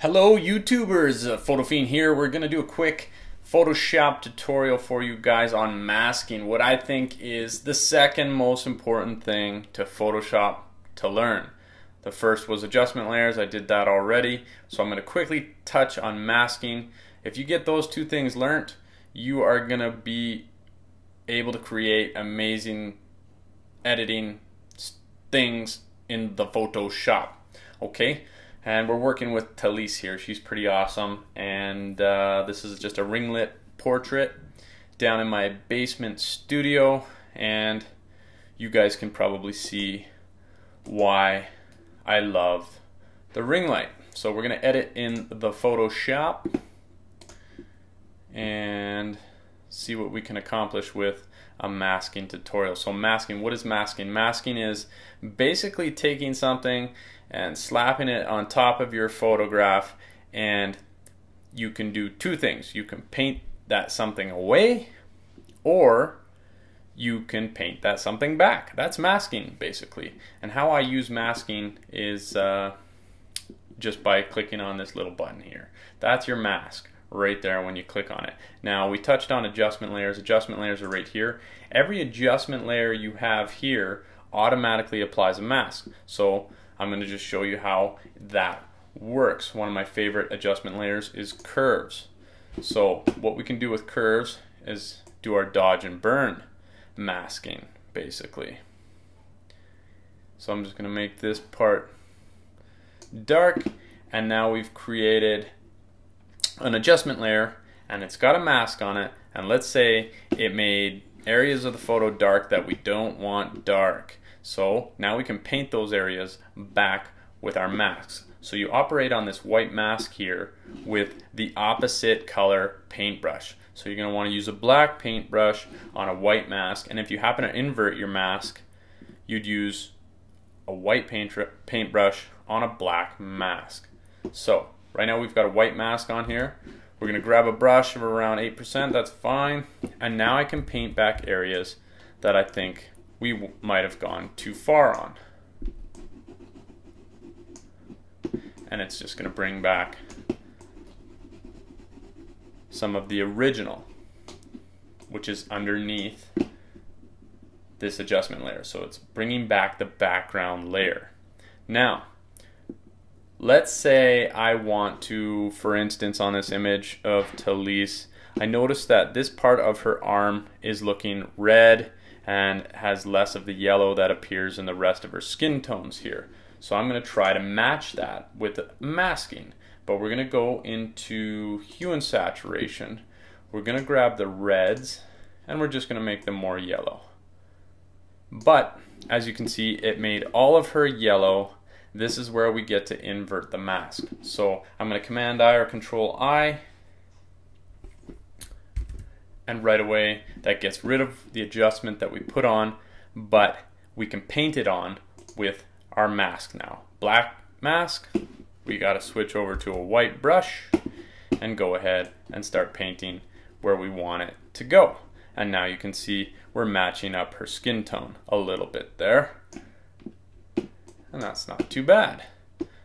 Hello YouTubers, Photofiend here. We're gonna do a quick Photoshop tutorial for you guys on masking, what I think is the second most important thing to Photoshop to learn. The first was adjustment layers, I did that already, so I'm gonna quickly touch on masking. If you get those two things learned, you are gonna be able to create amazing editing things in the Photoshop, okay? And we're working with Talise here. She's pretty awesome. And this is just a ringlet portrait down in my basement studio. And you guys can probably see why I love the ring light. So we're going to edit in the Photoshop and see what we can accomplish with a masking tutorial. So masking, what is masking? Masking is basically taking something and slapping it on top of your photograph, and you can do two things. You can paint that something away, or you can paint that something back. That's masking, basically. And how I use masking is just by clicking on this little button here. That's your mask right there when you click on it. Now, we touched on adjustment layers. Adjustment layers are right here. Every adjustment layer you have here automatically applies a mask. So I'm going to just show you how that works. One of my favorite adjustment layers is curves. So what we can do with curves is do our dodge and burn masking, basically. So I'm just going to make this part dark, and now we've created an adjustment layer and it's got a mask on it, and let's say it made areas of the photo dark that we don't want dark. So now we can paint those areas back with our masks. So you operate on this white mask here with the opposite color paintbrush. So you're going to want to use a black paintbrush on a white mask, and if you happen to invert your mask, you'd use a white paintbrush on a black mask. So right now we've got a white mask on here. We're going to grab a brush of around 8%, that's fine, and now I can paint back areas that I think we might have gone too far on. And it's just going to bring back some of the original, which is underneath this adjustment layer. So it's bringing back the background layer. Now, let's say I want to, for instance, on this image of Talise, I noticed that this part of her arm is looking red and has less of the yellow that appears in the rest of her skin tones here. So I'm going to try to match that with masking, but we're going to go into hue and saturation. We're going to grab the reds and we're just going to make them more yellow. But as you can see, it made all of her yellow. This is where we get to invert the mask. So I'm going to Command I or Control I. And right away, that gets rid of the adjustment that we put on, but we can paint it on with our mask now. Black mask, we got to switch over to a white brush and go ahead and start painting where we want it to go. And now you can see we're matching up her skin tone a little bit there. And that's not too bad.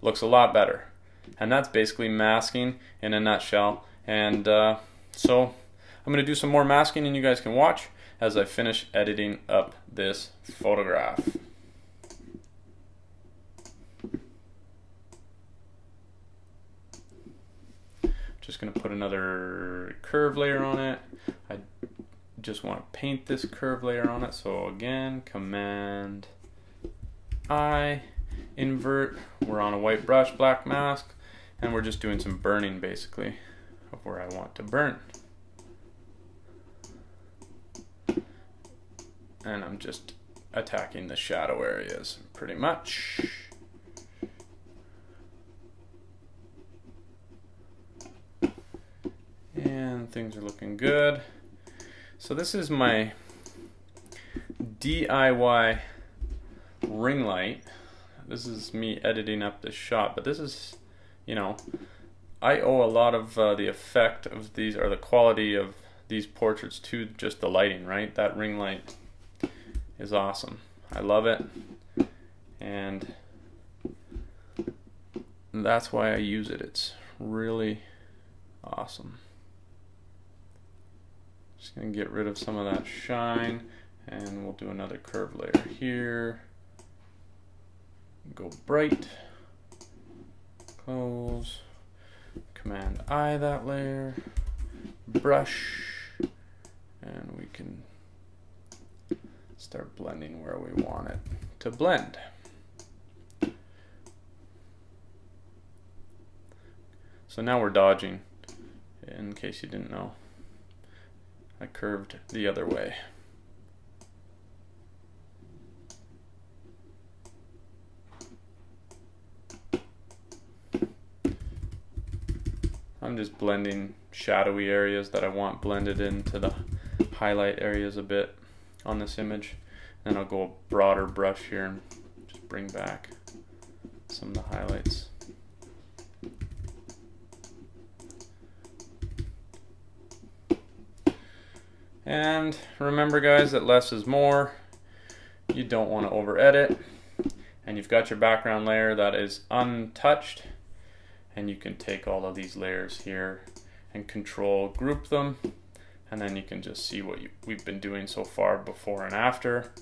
Looks a lot better. And that's basically masking in a nutshell. And so I'm going to do some more masking, and you guys can watch as I finish editing up this photograph. Just going to put another curve layer on it. I just want to paint this curve layer on it. So again, Command I, invert. We're on a white brush, black mask, and we're just doing some burning basically of where I want to burn. And I'm just attacking the shadow areas pretty much. And things are looking good. So this is my DIY ring light. This is me editing up this shot, but this is, you know, I owe a lot of the effect of these, or the quality of these portraits, to just the lighting, right? That ring light is awesome. I love it, and And that's why I use it. It's really awesome. Just gonna get rid of some of that shine, and we'll do another curve layer here. Go bright, close, Command I that layer, brush, and we can start blending where we want it to blend. So now we're dodging, in case you didn't know. I curved the other way. I'm just blending shadowy areas that I want blended into the highlight areas a bit on this image. Then I'll go a broader brush here and just bring back some of the highlights. And remember, guys, that less is more. You don't want to over edit, and you've got your background layer that is untouched, and you can take all of these layers here and control group them, and then you can just see what we've been doing so far before and after,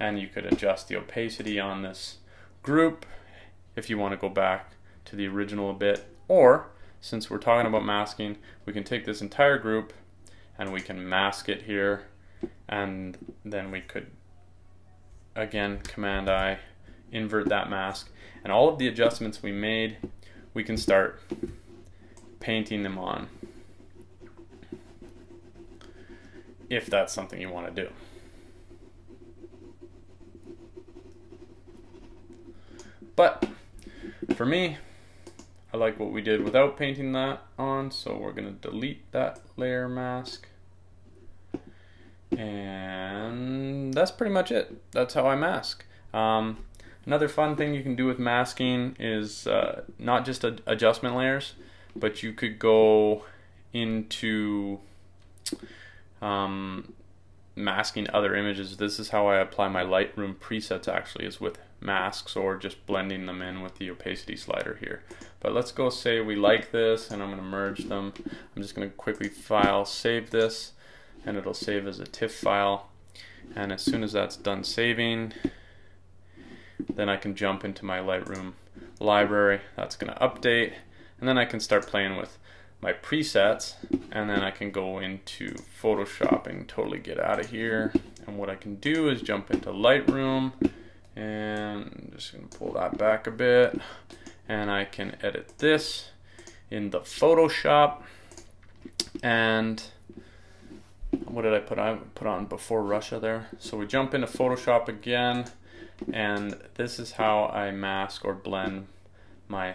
and you could adjust the opacity on this group if you want to go back to the original a bit, or since we're talking about masking, we can take this entire group and we can mask it here, and then we could, again, Command I, invert that mask, and all of the adjustments we made, we can start painting them on, if that's something you want to do. But for me, I like what we did without painting that on, so we're going to delete that layer mask. And that's pretty much it. That's how I mask. Another fun thing you can do with masking is not just adjustment layers, but you could go into masking other images. This is how I apply my Lightroom presets, actually, is with masks or just blending them in with the opacity slider here. But let's go say we like this, and I'm going to merge them. I'm just going to quickly file save this, and it'll save as a TIFF file, and as soon as that's done saving, then I can jump into my Lightroom library. That's going to update, and then I can start playing with my presets, and then I can go into Photoshop and totally get out of here. And what I can do is jump into Lightroom, and I'm just going to pull that back a bit, and I can edit this in the Photoshop. And what did I put on? Put on Before Russia there. So we jump into Photoshop again, and this is how I mask or blend my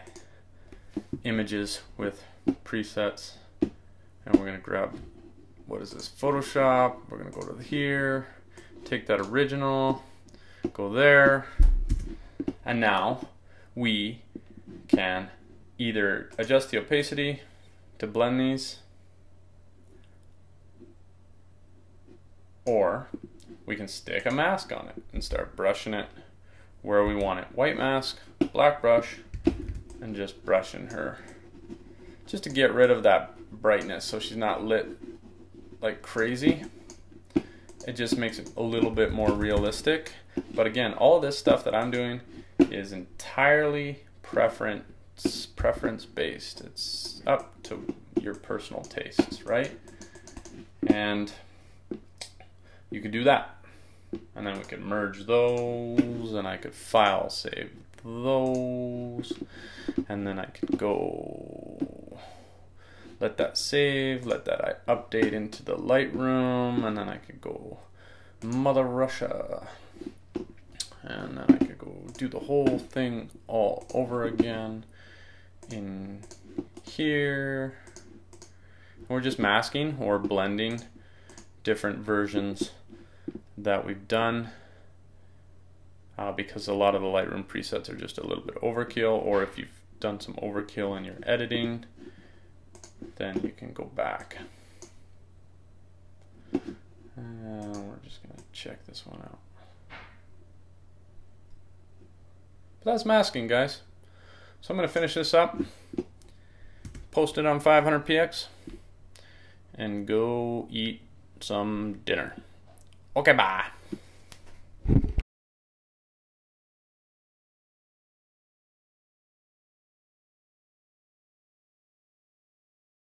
images with presets. And we're going to grab, what is this, Photoshop. We're going to go to here, take that original, go there, and now we can either adjust the opacity to blend these, or we can stick a mask on it and start brushing it where we want it. White mask, black brush, and just brushing her, just to get rid of that brightness so she's not lit like crazy. It just makes it a little bit more realistic. But again, all this stuff that I'm doing is entirely preference based. It's up to your personal tastes, right? And you could do that. And then we could merge those, and I could file save those, and then I could go let that save, let that update into the Lightroom, and then I could go Mother Russia. And then I could go do the whole thing all over again in here. We're just masking or blending different versions that we've done, because a lot of the Lightroom presets are just a little bit overkill, or if you've done some overkill in your editing, then you can go back. And we're just going to check this one out. But that's masking, guys. So I'm going to finish this up, post it on 500px, and go eat some dinner. Okay, bye.